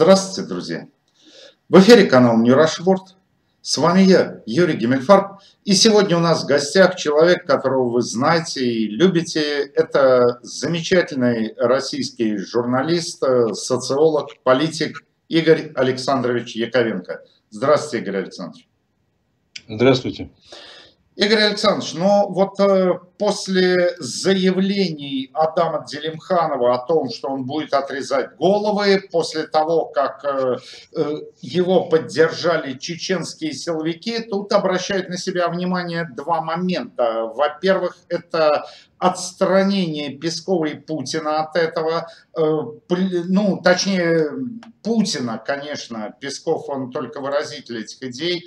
Здравствуйте, друзья! В эфире канал New Rush Word. С вами я, Юрий Гиммельфарб. И сегодня у нас в гостях человек, которого вы знаете и любите. Это замечательный российский журналист, социолог, политик Игорь Александрович Яковенко. Здравствуйте, Игорь Александрович. Здравствуйте. Игорь Александрович, ну вот после заявлений Адама Делимханова о том, что он будет отрезать головы, после того, как его поддержали чеченские силовики, тут обращают на себя внимание два момента. Во-первых, это отстранение Пескова и Путина от этого, ну, точнее, Путина, конечно, Песков, он только выразитель этих идей,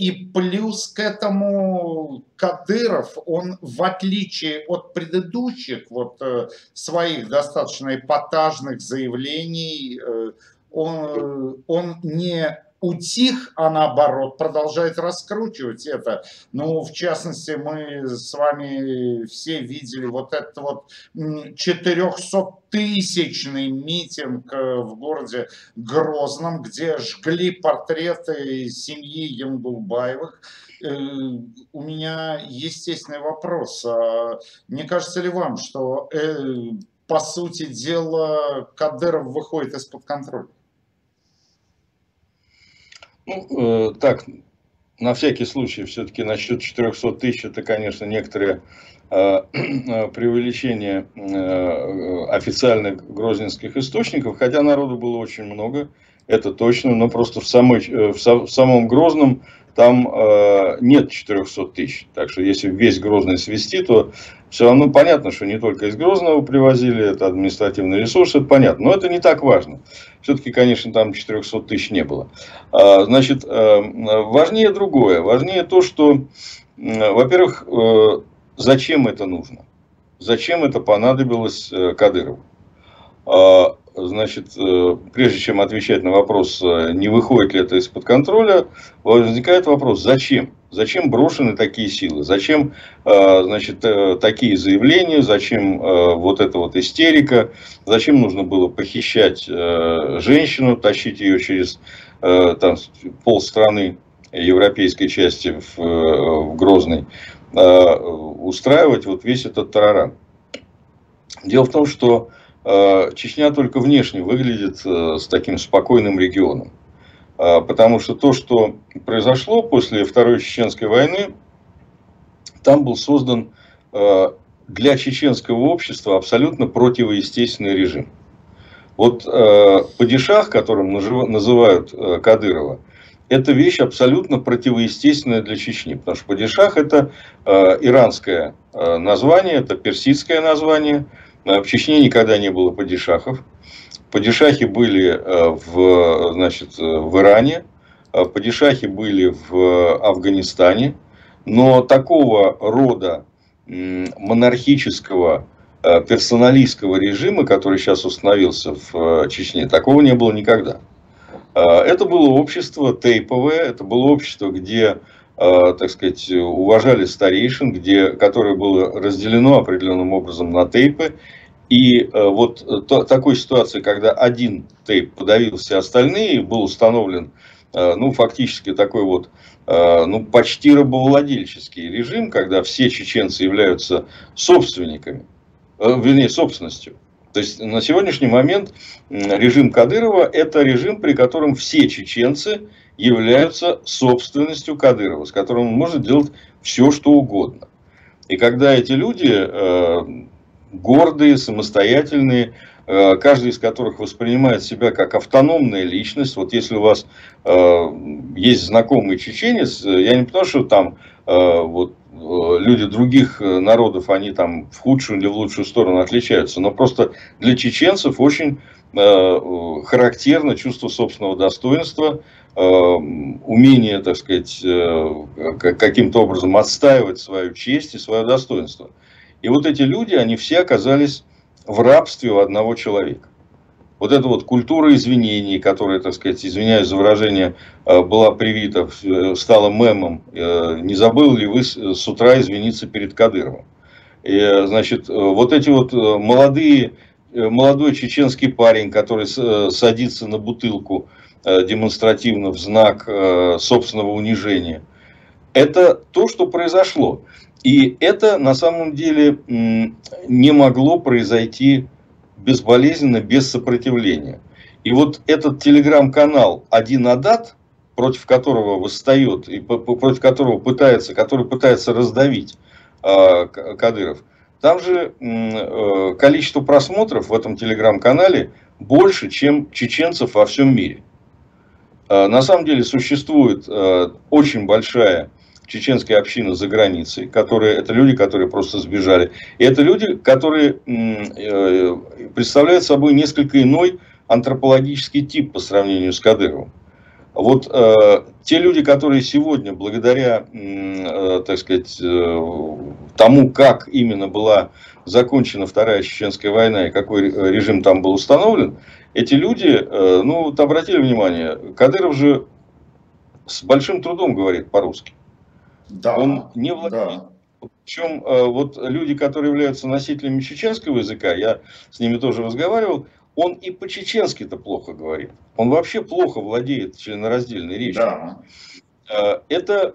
и плюс к этому Кадыров, он в отличие от предыдущих вот своих достаточно эпатажных заявлений, он не утих, а наоборот продолжает раскручивать это. Ну, в частности, мы с вами все видели вот этот вот 400-тысячный митинг в городе Грозном, где жгли портреты семьи Янгулбаевых. У меня естественный вопрос. Не кажется ли вам, что, по сути дела, Кадыров выходит из-под контроля? Ну, так, на всякий случай, все-таки насчет 400 тысяч, это, конечно, некоторое преувеличение официальных грозненских источников, хотя народу было очень много, это точно, но просто в самом Грозном там нет 400 тысяч. Так что, если весь Грозный свести, то все равно понятно, что не только из Грозного привозили, это административный ресурс, это понятно. Но это не так важно. Все-таки, конечно, там 400 тысяч не было. Значит, важнее другое. Важнее то, что, во-первых, зачем это нужно? Зачем это понадобилось Кадырову? Значит, прежде чем отвечать на вопрос, не выходит ли это из-под контроля, возникает вопрос, зачем? Зачем брошены такие силы? Зачем, значит, такие заявления? Зачем вот эта вот истерика? Зачем нужно было похищать женщину, тащить ее через там, полстраны европейской части в Грозный, устраивать вот весь этот тараран? Дело в том, что Чечня только внешне выглядит с таким спокойным регионом. Потому что то, что произошло после Второй Чеченской войны, там был создан для чеченского общества абсолютно противоестественный режим. Вот падишах, которым называют Кадырова, это вещь абсолютно противоестественная для Чечни. Потому что падишах — это иранское название, это персидское название. В Чечне никогда не было падишахов. Падишахи были в Иране, падишахи были в Афганистане. Но такого рода монархического, персоналистского режима, который сейчас установился в Чечне, такого не было никогда. Это было общество тейповое, это было общество, где, так сказать, уважали старейшин, которое было разделено определенным образом на тейпы. И вот такой ситуации, когда один тейп подавил все остальные, был установлен, ну, фактически такой вот, ну, почти рабовладельческий режим, когда все чеченцы являются собственниками, вернее, собственностью. То есть, на сегодняшний момент режим Кадырова – это режим, при котором все чеченцы являются собственностью Кадырова, с которым он может делать все, что угодно. И когда эти люди, гордые, самостоятельные, каждый из которых воспринимает себя как автономная личность, вот если у вас есть знакомый чеченец, я не потому, что там вот люди других народов, они там в худшую или в лучшую сторону отличаются. Но просто для чеченцев очень характерно чувство собственного достоинства, умение, так сказать, каким-то образом отстаивать свою честь и свое достоинство. И вот эти люди, они все оказались в рабстве у одного человека. Вот эта вот культура извинений, которая, так сказать, извиняюсь за выражение, была привита, стала мемом. Не забыл ли вы с утра извиниться перед Кадыровым? И, значит, вот эти вот молодые молодой чеченский парень, который садится на бутылку демонстративно в знак собственного унижения. Это то, что произошло. И это на самом деле не могло произойти безболезненно, без сопротивления. И вот этот телеграм-канал «Один Адат», против которого восстает и против которого который пытается раздавить Кадыров, там же количество просмотров в этом телеграм-канале больше, чем чеченцев во всем мире. На самом деле существует очень большая чеченская община за границей, это люди, которые просто сбежали. И это люди, которые представляют собой несколько иной антропологический тип по сравнению с Кадыровым. Вот те люди, которые сегодня, благодаря, так сказать, тому, как именно была закончена Вторая Чеченская война и какой режим там был установлен, эти люди, ну, вот обратили внимание, Кадыров же с большим трудом говорит по-русски. Да, он не владеет. Да. Причем вот люди, которые являются носителями чеченского языка, я с ними тоже разговаривал, он и по-чеченски-то плохо говорит. Он вообще плохо владеет членораздельной речью. Да. Это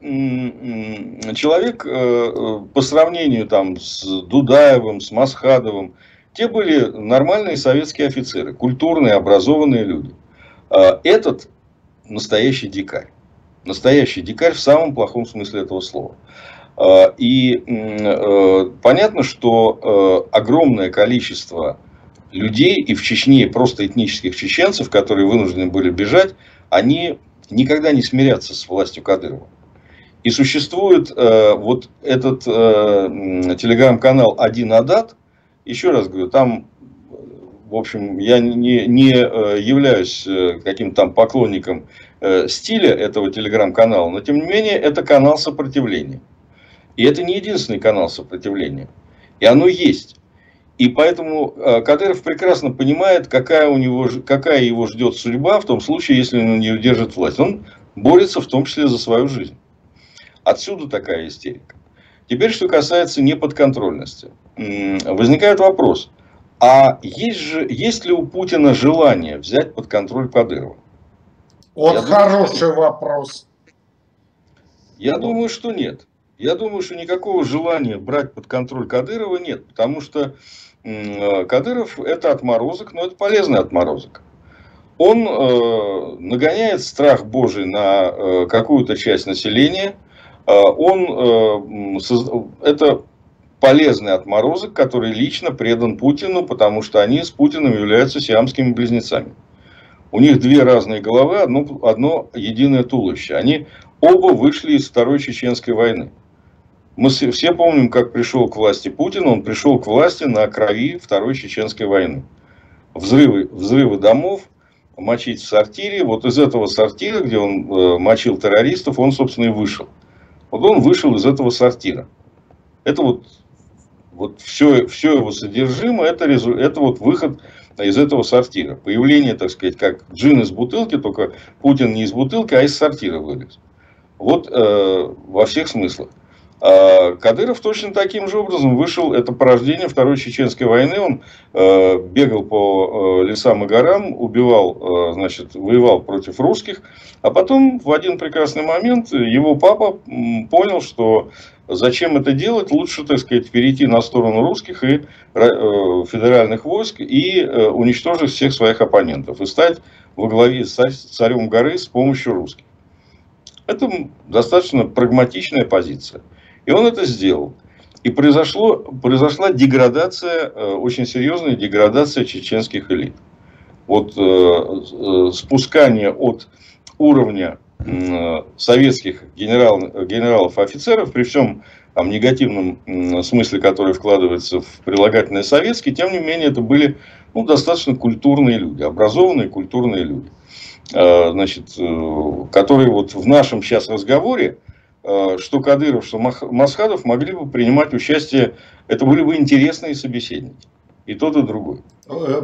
человек, по сравнению там с Дудаевым, с Масхадовым, те были нормальные советские офицеры, культурные, образованные люди. Этот настоящий дикарь. Настоящий дикарь в самом плохом смысле этого слова. И понятно, что огромное количество людей, и в Чечне, и просто этнических чеченцев, которые вынуждены были бежать, они никогда не смирятся с властью Кадырова. И существует вот этот телеграм-канал «Один Адат». Еще раз говорю, там, в общем, я не являюсь каким-то там поклонником стиля этого телеграм-канала, но тем не менее это канал сопротивления. И это не единственный канал сопротивления. И оно есть. И поэтому Кадыров прекрасно понимает, какая его ждет судьба в том случае, если он не удержит власть. Он борется в том числе за свою жизнь. Отсюда такая истерика. Теперь, что касается неподконтрольности. Возникает вопрос, а есть ли у Путина желание взять под контроль Кадырова? Вот хороший вопрос. Я думаю, что нет. Я думаю, что никакого желания брать под контроль Кадырова нет, потому что Кадыров — это отморозок, но это полезный отморозок. Он нагоняет страх Божий на какую-то часть населения. Это полезный отморозок, который лично предан Путину, потому что они с Путиным являются сиамскими близнецами. У них две разные головы, одно единое туловище. Они оба вышли из Второй Чеченской войны. Мы все помним, как пришел к власти Путин. Он пришел к власти на крови Второй Чеченской войны. Взрывы домов, мочить в сортире. Вот из этого сортира, где он мочил террористов, он, собственно, и вышел. Вот он вышел из этого сортира. Это вот все его содержимое, это вот выход из этого сортира. Появление, так сказать, как джин из бутылки, только Путин не из бутылки, а из сортира вылез. Вот во всех смыслах. Кадыров точно таким же образом вышел, это порождение Второй Чеченской войны, он бегал по лесам и горам, убивал, значит, воевал против русских, а потом в один прекрасный момент его папа понял, что зачем это делать, лучше, так сказать, перейти на сторону русских и федеральных войск и уничтожить всех своих оппонентов и стать во главе царем горы с помощью русских. Это достаточно прагматичная позиция. И он это сделал. И произошла деградация, очень серьезная деградация чеченских элит. Вот спускание от уровня советских генералов и офицеров, при всем там негативном смысле, который вкладывается в прилагательное советский, тем не менее это были, ну, достаточно культурные люди, образованные культурные люди. Значит, которые вот в нашем сейчас разговоре, что Кадыров, что Масхадов, могли бы принимать участие, это были бы интересные собеседники. И тот, и другой.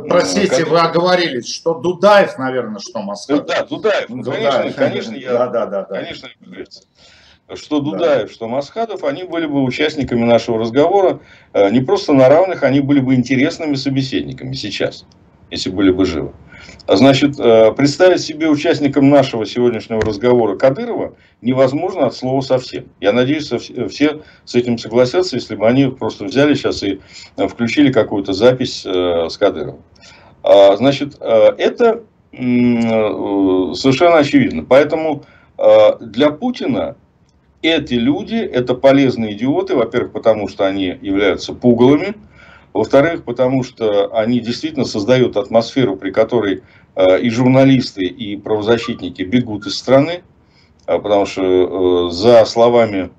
Простите, вы оговорились, что Дудаев, наверное, что Масхадов. Да, Дудаев. Ну, конечно, я, конечно, я. что Дудаев, что Масхадов, они были бы участниками нашего разговора не просто на равных, они были бы интересными собеседниками сейчас, если были бы живы. Значит, представить себе участником нашего сегодняшнего разговора Кадырова невозможно от слова совсем. Я надеюсь, все с этим согласятся, если бы они просто взяли сейчас и включили какую-то запись с Кадыровым. Значит, это совершенно очевидно. Поэтому для Путина эти люди, это полезные идиоты, во-первых, потому что они являются пугалами. Во-вторых, потому что они действительно создают атмосферу, при которой и журналисты, и правозащитники бегут из страны. Потому что за словами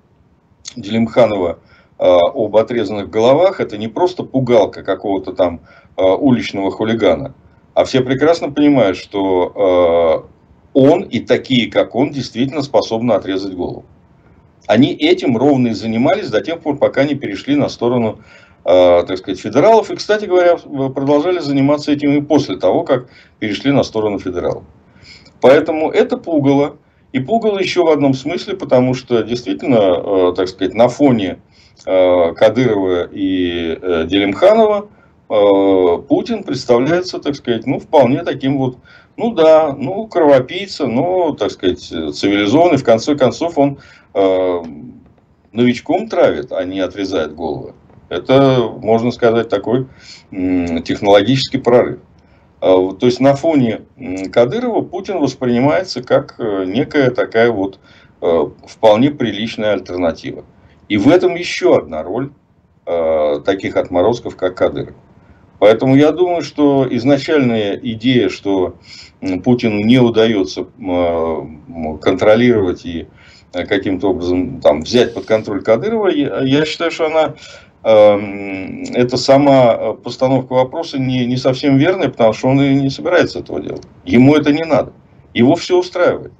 Делимханова об отрезанных головах, это не просто пугалка какого-то там уличного хулигана. А все прекрасно понимают, что он и такие, как он, действительно способны отрезать голову. Они этим ровно и занимались до тех пор, пока не перешли на сторону, так сказать, федералов. И, кстати говоря, продолжали заниматься этим и после того, как перешли на сторону федералов. Поэтому это пугало. И пугало еще в одном смысле, потому что действительно, так сказать, на фоне Кадырова и Делимханова Путин представляется, так сказать, ну, вполне таким вот, ну да, ну, кровопийца, но, так сказать, цивилизованный. В конце концов, он новичком травит, а не отрезает головы. Это, можно сказать, такой технологический прорыв. То есть на фоне Кадырова Путин воспринимается как некая такая вот вполне приличная альтернатива. И в этом еще одна роль таких отморозков, как Кадыров. Поэтому я думаю, что изначальная идея, что Путину не удается контролировать и каким-то образом там взять под контроль Кадырова, я считаю, что она... Это сама постановка вопроса не совсем верная, потому что он и не собирается этого делать. Ему это не надо. Его все устраивает.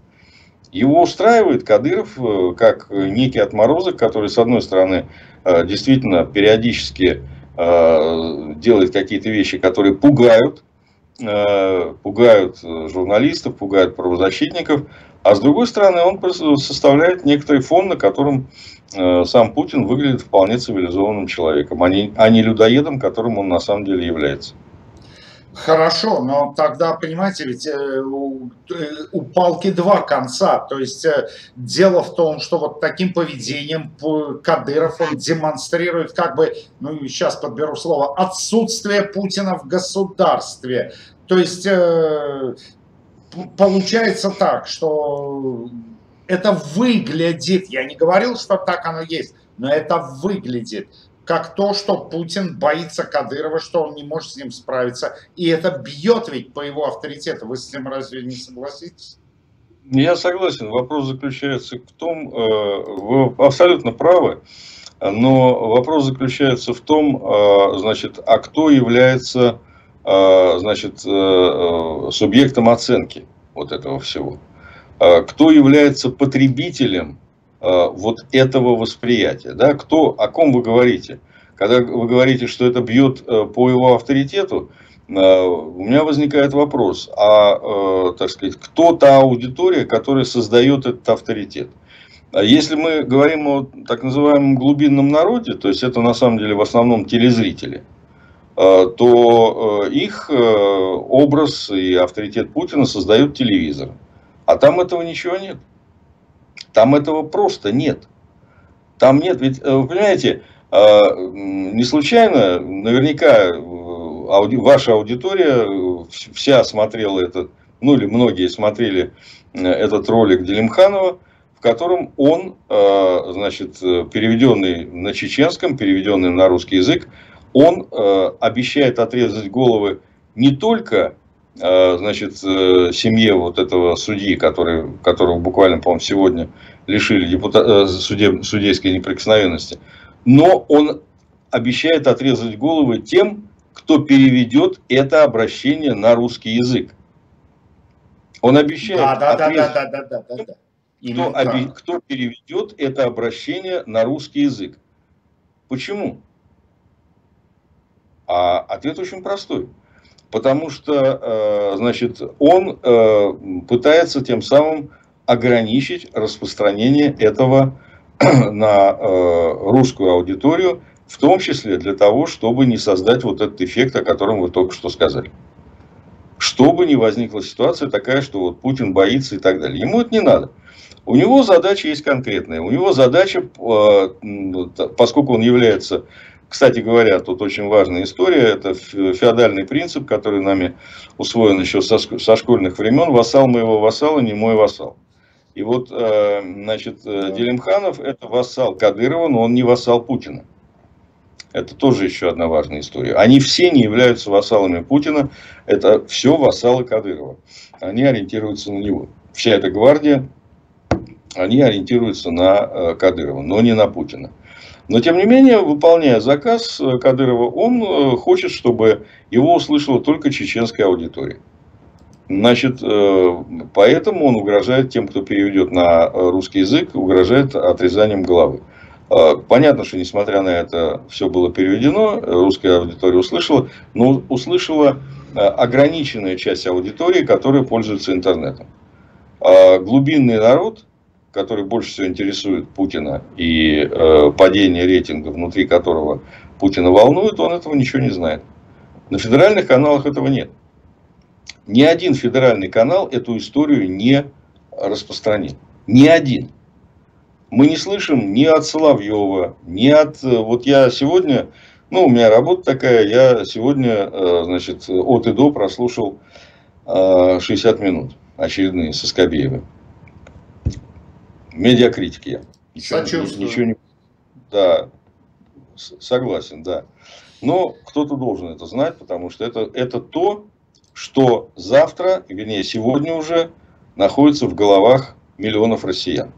Его устраивает Кадыров как некий отморозок, который, с одной стороны, действительно периодически делает какие-то вещи, которые пугают журналистов, пугают правозащитников. А с другой стороны, он составляет некоторый фон, на котором сам Путин выглядит вполне цивилизованным человеком, а не людоедом, которым он на самом деле является. Хорошо, но тогда, понимаете, ведь у палки два конца. То есть дело в том, что вот таким поведением Кадыров он демонстрирует как бы, ну сейчас подберу слово, отсутствие Путина в государстве. То есть получается так, что... Это выглядит, я не говорил, что так оно есть, но это выглядит как то, что Путин боится Кадырова, что он не может с ним справиться. И это бьет ведь по его авторитету. Вы с ним разве не согласитесь? Я согласен. Вопрос заключается в том, вы абсолютно правы, но вопрос заключается в том, значит, а кто является, значит, субъектом оценки вот этого всего. Кто является потребителем вот этого восприятия? Да? Кто, о ком вы говорите? Когда вы говорите, что это бьет по его авторитету, у меня возникает вопрос, а, так сказать, кто та аудитория, которая создает этот авторитет? Если мы говорим о так называемом глубинном народе, то есть это на самом деле в основном телезрители, то их образ и авторитет Путина создают телевизор. А там этого ничего нет. Там этого просто нет. Там нет, ведь, вы понимаете, не случайно, наверняка ваша аудитория вся смотрела этот, ну или многие смотрели этот ролик Делимханова, в котором он, значит, переведенный на чеченском, переведенный на русский язык, он обещает отрезать головы не только... значит, семье вот этого судьи, которого буквально, по-моему, сегодня лишили судейской неприкосновенности. Но он обещает отрезать головы тем, кто переведет это обращение на русский язык. Он обещает отрезать, кто переведет это обращение на русский язык. Почему? А ответ очень простой. Потому что, значит, он пытается тем самым ограничить распространение этого на русскую аудиторию, в том числе для того, чтобы не создать вот этот эффект, о котором вы только что сказали. Чтобы не возникла ситуация такая, что вот Путин боится и так далее. Ему это не надо. У него задача есть конкретная. У него задача, поскольку он является, кстати говоря, тут очень важная история, это феодальный принцип, который нами усвоен еще со школьных времен, вассал моего вассала, не мой вассал. И вот, значит, Делимханов это вассал Кадырова, но он не вассал Путина. Это тоже еще одна важная история. Они все не являются вассалами Путина. Это все вассалы Кадырова. Они ориентируются на него. Вся эта гвардия, они ориентируются на Кадырова, но не на Путина. Но, тем не менее, выполняя заказ Кадырова, он хочет, чтобы его услышала только чеченская аудитория. Значит, поэтому он угрожает тем, кто переведет на русский язык, угрожает отрезанием головы. Понятно, что несмотря на это все было переведено, русская аудитория услышала, но услышала ограниченная часть аудитории, которая пользуется интернетом. Глубинный народ, который больше всего интересует Путина и падение рейтинга, внутри которого Путина волнует, он этого ничего не знает. На федеральных каналах этого нет. Ни один федеральный канал эту историю не распространил. Ни один. Мы не слышим ни от Соловьева, ни от... Вот я сегодня... Ну, у меня работа такая. Я сегодня, значит, от и до прослушал 60 минут очередные со Скобеевым. Медиакритик я. Сочувствую. Да, согласен, да. Но кто-то должен это знать, потому что это то, что завтра, вернее, сегодня уже находится в головах миллионов россиян.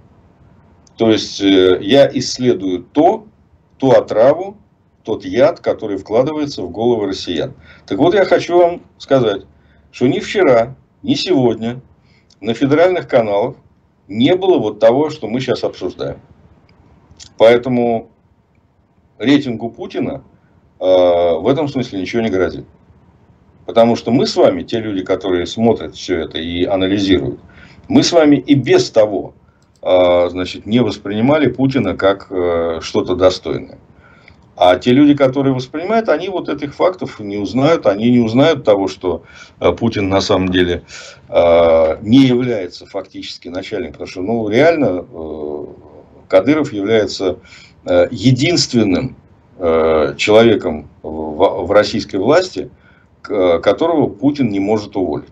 То есть, я исследую ту отраву, тот яд, который вкладывается в головы россиян. Так вот, я хочу вам сказать, что ни вчера, ни сегодня на федеральных каналах не было вот того, что мы сейчас обсуждаем. Поэтому рейтингу Путина в этом смысле ничего не грозит. Потому что мы с вами, те люди, которые смотрят все это и анализируют, мы с вами и без того, значит, не воспринимали Путина как что-то достойное. А те люди, которые воспринимают, они вот этих фактов не узнают. Они не узнают того, что Путин на самом деле не является фактически начальником. Потому что, ну, реально, Кадыров является единственным человеком в российской власти, которого Путин не может уволить.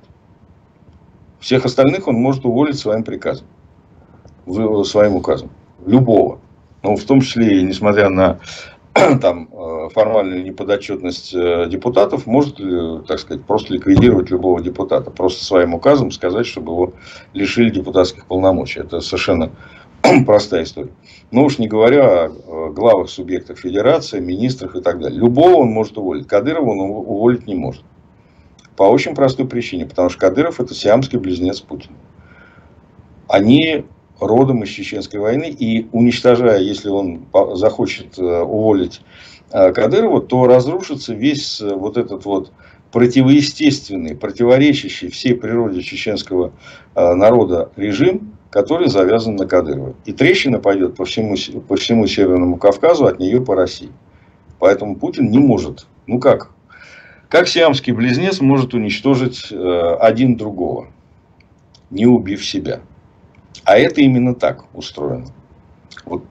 Всех остальных он может уволить своим приказом. Своим указом. Любого. Но в том числе, и несмотря на там, формальную неподотчетность депутатов, может, так сказать, просто ликвидировать любого депутата. Просто своим указом сказать, чтобы его лишили депутатских полномочий. Это совершенно простая история. Но уж не говоря о главах субъектов федерации, министрах и так далее. Любого он может уволить. Кадырова он уволить не может. По очень простой причине. Потому что Кадыров это сиамский близнец Путина. Они... родом из Чеченской войны, и уничтожая, если он захочет уволить Кадырова, то разрушится весь вот этот вот противоестественный, противоречащий всей природе чеченского народа режим, который завязан на Кадырова. И трещина пойдет по всему Северному Кавказу, от нее по России. Поэтому Путин не может, ну как? Как сиамский близнец может уничтожить один другого, не убив себя? А это именно так устроено. Вот,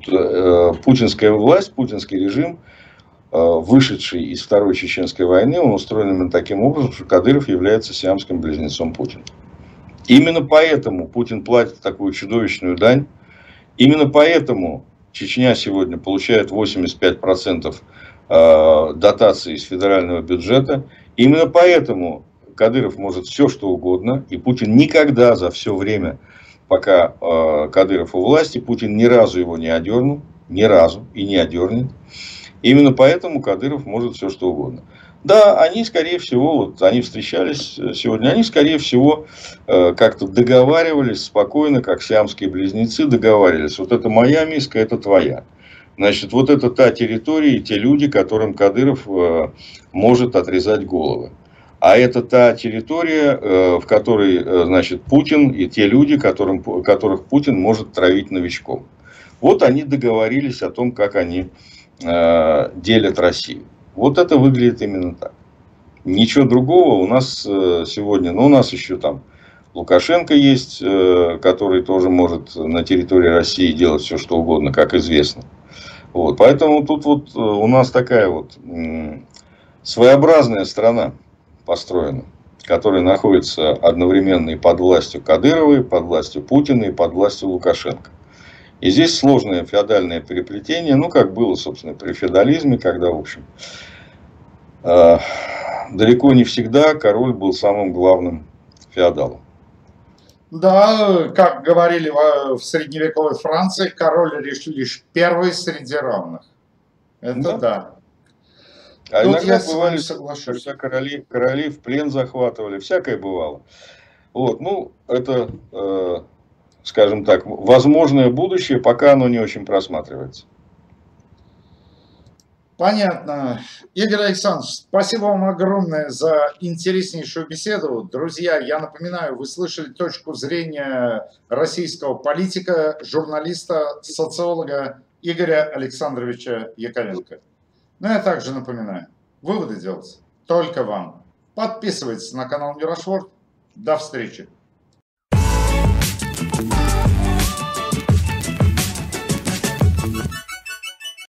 путинская власть, путинский режим, вышедший из Второй Чеченской войны, он устроен именно таким образом, что Кадыров является сиамским близнецом Путина. Именно поэтому Путин платит такую чудовищную дань. Именно поэтому Чечня сегодня получает 85% дотации из федерального бюджета. Именно поэтому Кадыров может все, что угодно. И Путин никогда за все время... Пока Кадыров у власти, Путин ни разу его не одернул, ни разу и не одернет. Именно поэтому Кадыров может все что угодно. Да, они, скорее всего, вот они встречались сегодня, они, скорее всего, как-то договаривались спокойно, как сиамские близнецы договаривались. Вот это моя миска, это твоя. Значит, вот это та территория и те люди, которым Кадыров может отрезать головы. А это та территория, в которой, значит, Путин и те люди, которых Путин может травить новичком. Вот они договорились о том, как они делят Россию. Вот это выглядит именно так. Ничего другого у нас сегодня, но у нас еще там Лукашенко есть, который тоже может на территории России делать все, что угодно, как известно. Вот, поэтому тут вот у нас такая вот своеобразная страна построена, которая находится одновременно и под властью Кадырова, и под властью Путина, и под властью Лукашенко. И здесь сложное феодальное переплетение, ну, как было, собственно, при феодализме, когда, в общем, далеко не всегда король был самым главным феодалом. Да, как говорили в средневековой Франции, король лишь первый среди равных. Это да. А тут иногда бывали, что короли в плен захватывали, всякое бывало. Вот, ну, это, скажем так, возможное будущее, пока оно не очень просматривается. Понятно. Игорь Александрович, спасибо вам огромное за интереснейшую беседу. Друзья, я напоминаю, вы слышали точку зрения российского политика, журналиста, социолога Игоря Александровича Яковенко. Но я также напоминаю, выводы делать только вам. Подписывайтесь на канал New Rush Word. До встречи.